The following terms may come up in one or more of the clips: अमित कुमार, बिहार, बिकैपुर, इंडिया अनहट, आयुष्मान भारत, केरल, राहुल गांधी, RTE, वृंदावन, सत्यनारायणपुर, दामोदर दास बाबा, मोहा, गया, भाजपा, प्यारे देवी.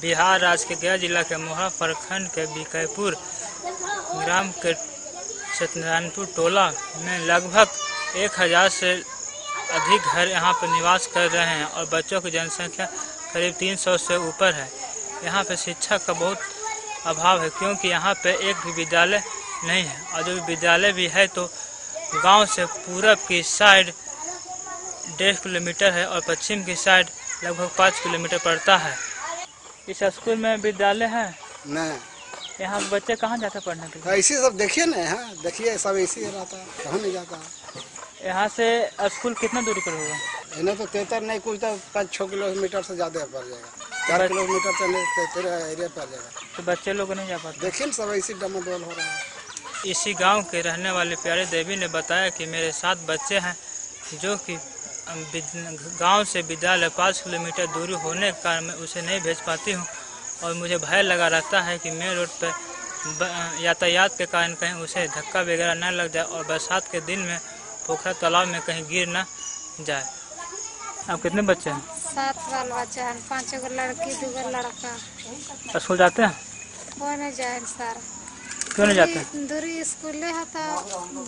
बिहार राज्य के गया जिला के मोहा प्रखंड के बिकैपुर ग्राम के सत्यनारायणपुर टोला में लगभग 1000 से अधिक घर यहाँ पर निवास कर रहे हैं और बच्चों की जनसंख्या करीब 300 से ऊपर है। यहाँ पे शिक्षा का बहुत अभाव है क्योंकि यहाँ पे एक भी विद्यालय नहीं है और जो विद्यालय भी है तो गांव से पूरब की साइड 1.5 किलोमीटर है और पश्चिम की साइड लगभग 5 किलोमीटर पड़ता है। इस स्कूल में विद्यालय है नहीं, यहाँ बच्चे कहाँ जाते पढ़ने के लिए? इसी सब देखिए ना, यहाँ देखिए सब इसी रहता है, कहाँ नहीं जाता। यहाँ से स्कूल कितना दूरी पर होगा? इन्हें तो 73 नहीं कुछ तो 5-6 किलोमीटर से ज़्यादा पड़ जाएगा, 4 किलोमीटर से एरिया पड़ जाएगा। तो बच्चे लोग नहीं जा पाते, देखिए सब इसी डमाडोल हो रहा है। इसी गांव के रहने वाले प्यारे देवी ने बताया कि मेरे 7 बच्चे हैं जो कि गाँव से विद्यालय 5 किलोमीटर दूर होने के कारण मैं उसे नहीं भेज पाती हूँ और मुझे भय लगा रहता है कि मेन रोड पर यातायात के कारण कहीं उसे धक्का वगैरह न लग जाए और बरसात के दिन में पोखरा तालाब में कहीं गिर ना जाए। आप कितने बच्चे हैं? 7 साल बच्चे हैं, 5 गो लड़की 2 गो लड़का। स्कूल जाते हैं? कोई नहीं जाए सर। क्यों नहीं जाते? दूरी स्कूल ले था,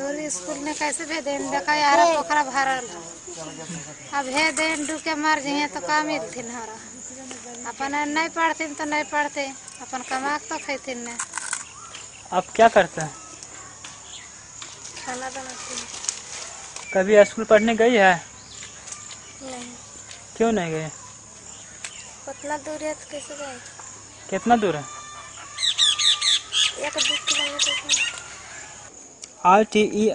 दूरी स्कूल में कैसे भेजे देखा यार पोखरा भरल है, अब हे देन डूके मर जाए तो काम मिलती हरा, अपन नहीं पढ़ते तो नहीं पढ़ते, अपन कमा तो खेते न। आप क्या करते हैं? खाना बनाते हैं। कभी स्कूल पढ़ने गई है? नहीं। क्यों नहीं गई? कितना दूर है तो कैसे गए? कितना दूर है? 1-2 किलोमीटर। RTE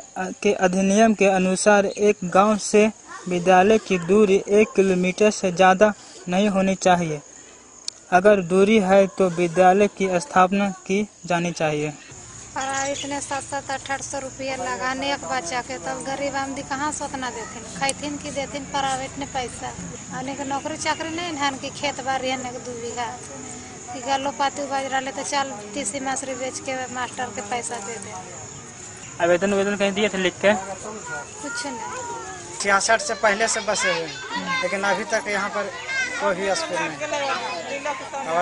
के अधिनियम के अनुसार एक गांव से विद्यालय की दूरी 1 किलोमीटर से ज़्यादा नहीं होनी चाहिए। अगर दूरी है तो विद्यालय की स्थापना की जानी चाहिए। इतने 700-800 रुपया लगाने एक बच्चा के, तब गरीब आमदी कहाँ से उतना देते खैथिन की देते प्राइवेट ने पैसा। अनेक नौकरी चाकरी नहीं हन की खेत बाड़ी है 2 बीघा कि गलो पाती उपज रहा तो चल 30 मसूरी बेच के मास्टर के पैसा दे दे। आवेदन वेदन कहीं दिए थे लिख के? कुछ नहीं। 66 से पहले से बसे हुए लेकिन अभी तक यहाँ पर कोई स्कूल नहीं,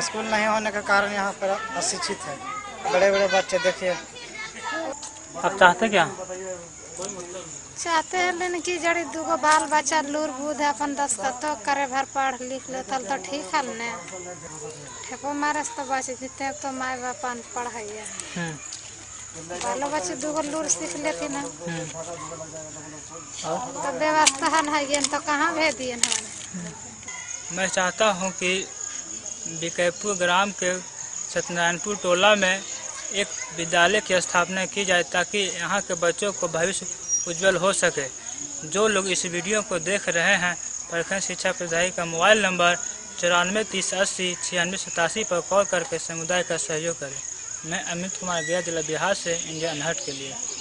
स्कूल नहीं होने के कारण यहाँ पर अशिक्षित है बड़े बड़े बच्चे। देखिए आप चाहते क्या? चाहते हैं लेकिन की जड़ी 2 गो बाल बच्चा लूर बूद है, अपन 10 का करे भर पढ़ लिख ले तल तो ठीक हल ने ठेपो मारे तो बच जीते तो माए बाप पढ़ाइए बालो बच्चे 2 गो लूर सीख लेती ना तो व्यवस्था है तो कहाँ भेज दिए। मैं चाहता हूँ कि बिकैपुर ग्राम के सत्यनारायणपुर टोला में एक विद्यालय की स्थापना की जाए ताकि यहाँ के बच्चों को भविष्य उज्जवल हो सके। जो लोग इस वीडियो को देख रहे हैं प्रखंड शिक्षा प्रदायी का मोबाइल नंबर 9430809687 पर कॉल करके समुदाय का सहयोग करें। मैं अमित कुमार गया जिला बिहार से इंडिया अनहट के लिए।